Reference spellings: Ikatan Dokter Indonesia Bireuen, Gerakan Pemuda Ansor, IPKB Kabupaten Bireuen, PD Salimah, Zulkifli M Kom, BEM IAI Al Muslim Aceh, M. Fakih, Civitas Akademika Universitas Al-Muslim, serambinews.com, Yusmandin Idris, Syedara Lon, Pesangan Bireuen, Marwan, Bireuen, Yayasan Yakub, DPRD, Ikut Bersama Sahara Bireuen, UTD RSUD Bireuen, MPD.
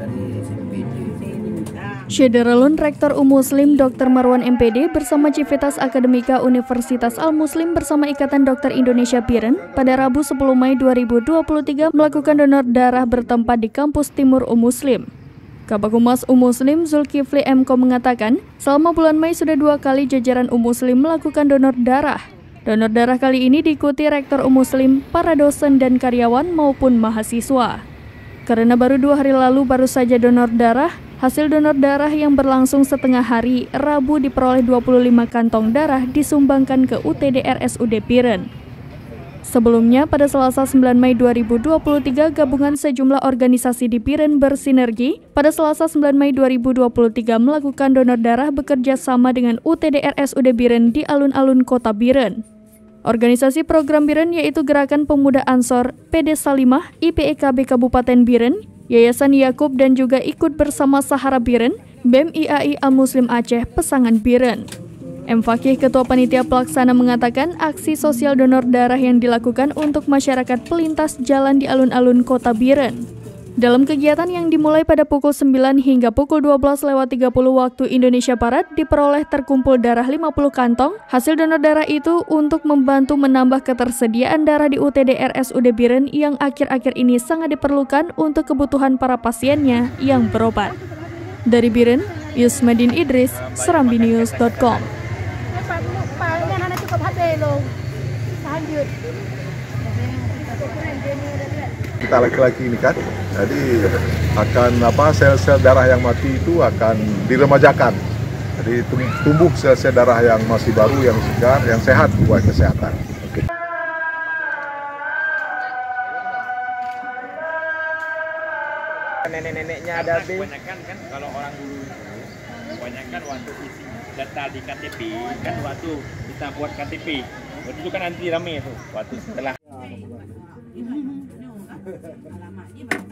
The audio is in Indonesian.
dari MPD. Syedara Lon, Rektor Muslim Dr. Marwan MPD bersama Civitas Akademika Universitas Al-Muslim bersama Ikatan Dokter Indonesia Bireuen pada Rabu 10 Mei 2023 melakukan donor darah bertempat di Kampus Timur Muslim. Kabag Humas Muslim Zulkifli M Kom mengatakan, selama bulan Mei sudah 2 kali jajaran Muslim melakukan donor darah. Donor darah kali ini diikuti Rektor Muslim, para dosen dan karyawan maupun mahasiswa. Karena baru 2 hari lalu baru saja donor darah, hasil donor darah yang berlangsung setengah hari, Rabu diperoleh 25 kantong darah disumbangkan ke UTD RSUD Bireuen. Sebelumnya, pada Selasa 9 Mei 2023, gabungan sejumlah organisasi di Bireuen bersinergi pada Selasa 9 Mei 2023 melakukan donor darah bekerja sama dengan UTD RSUD Bireuen di alun-alun kota Bireuen. Organisasi program Bireuen yaitu Gerakan Pemuda Ansor, PD Salimah, IPKB Kabupaten Bireuen, Yayasan Yakub dan juga Ikut Bersama Sahara Bireuen, BEM IAI Al Muslim Aceh, Pesangan Bireuen. M. Fakih, Ketua Panitia Pelaksana mengatakan aksi sosial donor darah yang dilakukan untuk masyarakat pelintas jalan di alun-alun kota Bireuen. Dalam kegiatan yang dimulai pada pukul 9 hingga pukul 12.30 waktu Indonesia Barat diperoleh terkumpul darah 50 kantong. Hasil donor darah itu untuk membantu menambah ketersediaan darah di UTD RSUD Bireuen yang akhir-akhir ini sangat diperlukan untuk kebutuhan para pasiennya yang berobat. Dari Bireuen, Yusmandin Idris, serambinews.com. Kita lagi-lagi ini kan, jadi akan sel-sel darah yang mati itu akan diremajakan. Jadi tumbuh sel-sel darah yang masih baru, yang segar, yang sehat buat kesehatan. Oke. Nenek-neneknya ada B. Kebanyakan kan kalau orang dulu kebanyakan waktu isi data di KTP kan, waktu kita buat KTP waktu itu kan anti rame itu waktu setelah. Alamaknya